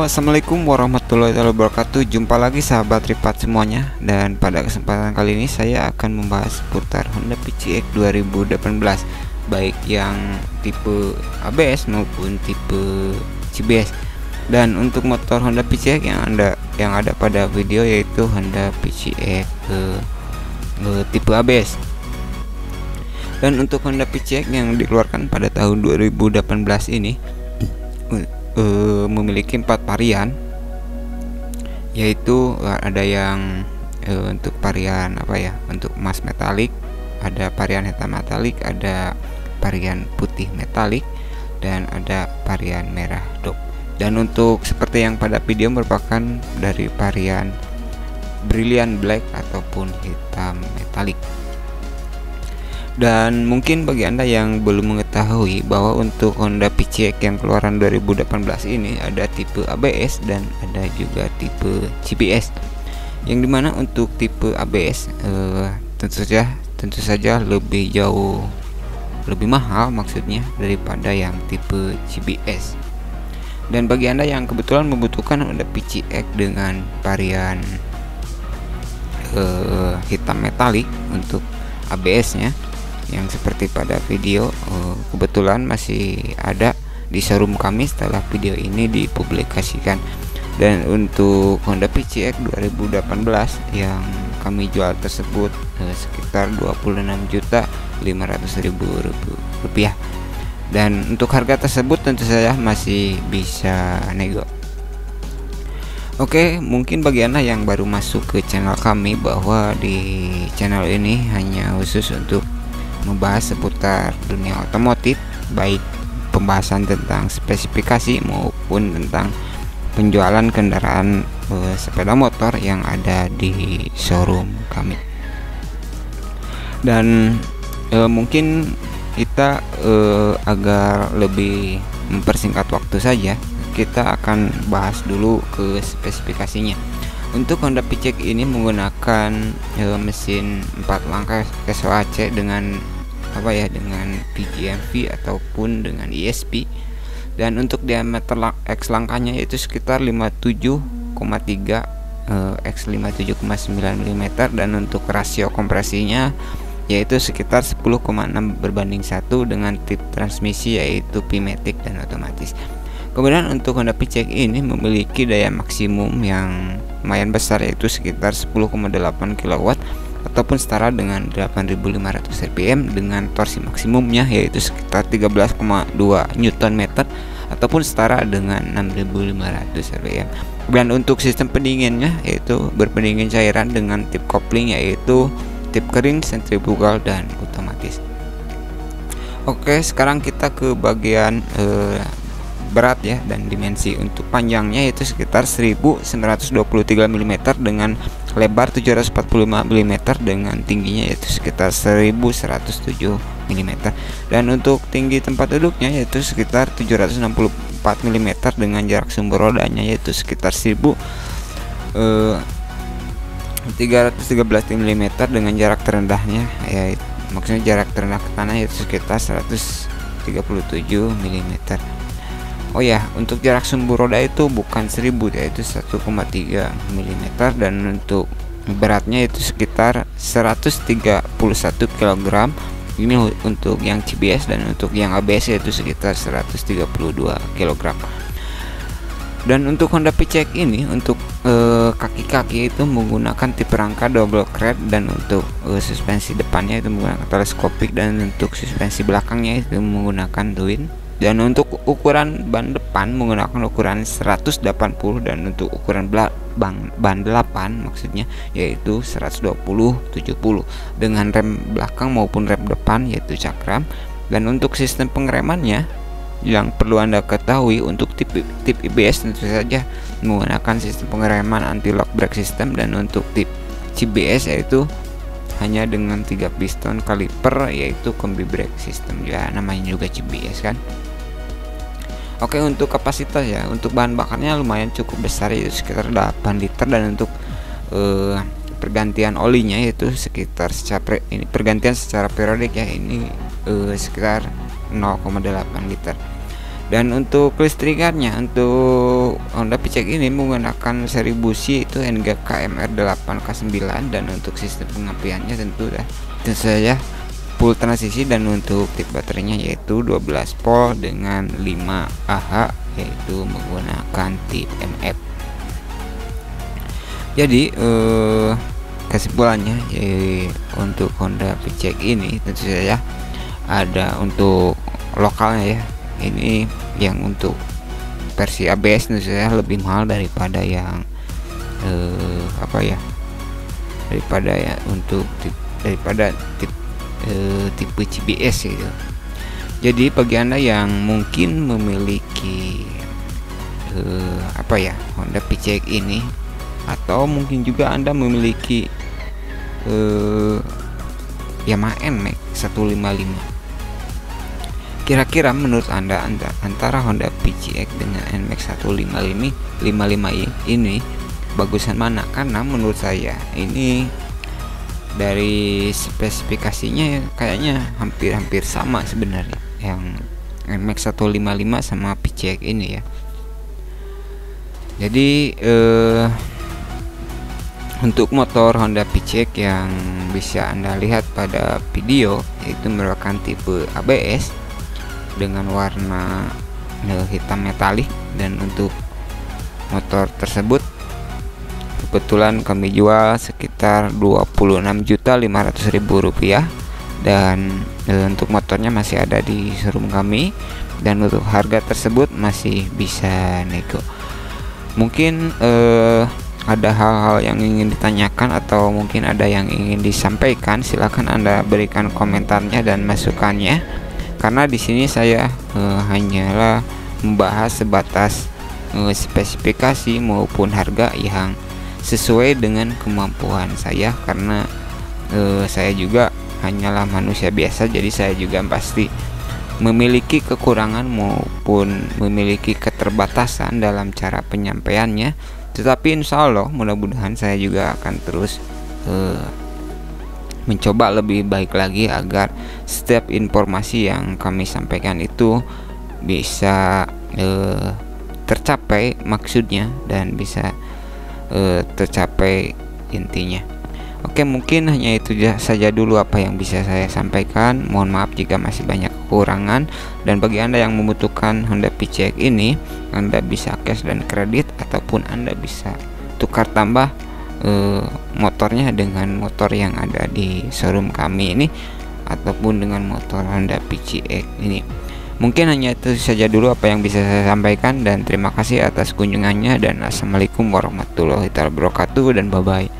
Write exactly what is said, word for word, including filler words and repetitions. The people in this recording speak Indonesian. Halo, assalamualaikum warahmatullahi wabarakatuh. Jumpa lagi sahabat Ripat semuanya, dan pada kesempatan kali ini saya akan membahas seputar Honda P C X dua ribu delapan belas, baik yang tipe A B S maupun tipe C B S. Dan untuk motor Honda P C X yang anda yang ada pada video yaitu Honda P C X eh, eh, tipe A B S. Dan untuk Honda P C X yang dikeluarkan pada tahun dua ribu delapan belas ini Uh, memiliki empat varian, yaitu ada yang uh, untuk varian apa ya untuk emas metalik, ada varian hitam metalik, ada varian putih metalik, dan ada varian merah dop. Dan untuk seperti yang pada video merupakan dari varian brilliant black ataupun hitam metalik. Dan mungkin bagi anda yang belum mengetahui bahwa untuk Honda P C X yang keluaran dua ribu delapan belas ini ada tipe A B S dan ada juga tipe C B S, yang dimana untuk tipe A B S eh, tentu saja tentu saja lebih jauh lebih mahal maksudnya daripada yang tipe C B S. Dan bagi anda yang kebetulan membutuhkan Honda P C X dengan varian eh, hitam metalik untuk A B S nya yang seperti pada video, kebetulan masih ada di showroom kami setelah video ini dipublikasikan. Dan untuk Honda P C X dua ribu delapan belas yang kami jual tersebut sekitar dua puluh enam juta lima ratus ribu rupiah, dan untuk harga tersebut tentu saja masih bisa nego. Oke, mungkin bagi anda yang baru masuk ke channel kami bahwa di channel ini hanya khusus untuk membahas seputar dunia otomotif, baik pembahasan tentang spesifikasi maupun tentang penjualan kendaraan eh, sepeda motor yang ada di showroom kami. Dan eh, mungkin kita eh, agar lebih mempersingkat waktu saja, kita akan bahas dulu ke spesifikasinya. Untuk Honda P C X ini menggunakan eh, mesin empat langkah S O H C dengan apa ya dengan P G M F I ataupun dengan I S P. Dan untuk diameter lang X langkahnya yaitu sekitar lima puluh tujuh koma tiga eh, X lima puluh tujuh koma sembilan milimeter, dan untuk rasio kompresinya yaitu sekitar sepuluh koma enam berbanding satu dengan tipe transmisi yaitu P-matic dan otomatis. Kemudian untuk Honda P C X ini memiliki daya maksimum yang lumayan besar yaitu sekitar sepuluh koma delapan kilowatt ataupun setara dengan delapan ribu lima ratus R P M, dengan torsi maksimumnya yaitu sekitar tiga belas koma dua newton meter ataupun setara dengan enam ribu lima ratus R P M. Dan untuk sistem pendinginnya yaitu berpendingin cairan dengan tip kopling yaitu tip kering, sentrifugal, dan otomatis. Oke, sekarang kita ke bagian eh, berat ya dan dimensi. Untuk panjangnya yaitu sekitar seribu sembilan ratus dua puluh tiga milimeter dengan lebar tujuh ratus empat puluh lima milimeter, dengan tingginya yaitu sekitar seribu seratus tujuh milimeter, dan untuk tinggi tempat duduknya yaitu sekitar tujuh ratus enam puluh empat milimeter dengan jarak sumber rodanya yaitu sekitar seribu tiga ratus tiga belas milimeter dengan jarak terendahnya ya maksudnya jarak terendah ke tanah yaitu sekitar seratus tiga puluh tujuh milimeter. Oh ya, untuk jarak sumbu roda itu bukan seribu yaitu satu koma tiga milimeter, dan untuk beratnya itu sekitar seratus tiga puluh satu kilogram. Ini untuk yang C B S, dan untuk yang A B S yaitu sekitar seratus tiga puluh dua kilogram. Dan untuk Honda P C X ini untuk kaki-kaki eh, itu menggunakan tipe rangka double crank, dan untuk eh, suspensi depannya itu menggunakan teleskopik, dan untuk suspensi belakangnya itu menggunakan twin. Dan untuk ukuran ban depan menggunakan ukuran seratus delapan puluh, dan untuk ukuran ban, ban delapan maksudnya yaitu seratus dua puluh tujuh puluh, dengan rem belakang maupun rem depan yaitu cakram. Dan untuk sistem pengeremannya yang perlu anda ketahui untuk tip tip A B S tentu saja menggunakan sistem pengereman anti lock brake system, dan untuk tip C B S yaitu hanya dengan tiga piston kaliper yaitu combi brake system, ya namanya juga C B S kan. Oke, untuk kapasitas ya untuk bahan bakarnya lumayan cukup besar yaitu sekitar delapan liter, dan untuk eh, pergantian olinya yaitu sekitar secara ini pergantian secara periodik ya ini eh, sekitar nol koma delapan liter. Dan untuk listrikannya, untuk Honda P C X ini menggunakan seri busi itu N G K M R delapan K sembilan, dan untuk sistem pengampiannya tentu dah tentu saja full transisi, dan untuk tipe baterainya yaitu dua belas volt dengan lima Ah yaitu menggunakan tipe M F. Jadi eh, kesimpulannya eh, untuk Honda P C X ini tentu saja ada untuk lokalnya ya. Ini yang untuk versi A B S saya lebih mahal daripada yang eh, apa ya daripada ya untuk tip, daripada tip, eh, tipe C B S gitu. Jadi bagi Anda yang mungkin memiliki eh, apa ya Honda P C X ini, atau mungkin juga Anda memiliki eh, Yamaha N M A X seratus lima puluh lima, kira-kira menurut Anda antara Honda P C X dengan N M A X seratus lima puluh lima ini bagusan mana? Karena menurut saya ini dari spesifikasinya kayaknya hampir-hampir sama sebenarnya, yang N M A X seratus lima puluh lima sama P C X ini ya. Jadi eh, untuk motor Honda P C X yang bisa Anda lihat pada video itu merupakan tipe A B S dengan warna hitam metalik, dan untuk motor tersebut kebetulan kami jual sekitar dua puluh enam juta lima ratus ribu rupiah, dan untuk motornya masih ada di showroom kami, dan untuk harga tersebut masih bisa nego. Mungkin eh, ada hal-hal yang ingin ditanyakan atau mungkin ada yang ingin disampaikan, silahkan Anda berikan komentarnya dan masukannya, karena di sini saya e, hanyalah membahas sebatas e, spesifikasi maupun harga yang sesuai dengan kemampuan saya, karena e, saya juga hanyalah manusia biasa, jadi saya juga pasti memiliki kekurangan maupun memiliki keterbatasan dalam cara penyampaiannya. Tetapi insya Allah mudah-mudahan saya juga akan terus e, mencoba lebih baik lagi agar setiap informasi yang kami sampaikan itu bisa eh, tercapai maksudnya dan bisa eh, tercapai intinya. Oke, mungkin hanya itu saja dulu apa yang bisa saya sampaikan. Mohon maaf jika masih banyak kekurangan, dan bagi Anda yang membutuhkan Honda P C X ini, Anda bisa cash dan kredit, ataupun Anda bisa tukar tambah motornya dengan motor yang ada di showroom kami ini, ataupun dengan motor Honda P C X ini. Mungkin hanya itu saja dulu apa yang bisa saya sampaikan, dan terima kasih atas kunjungannya, dan assalamualaikum warahmatullahi wabarakatuh, dan bye bye.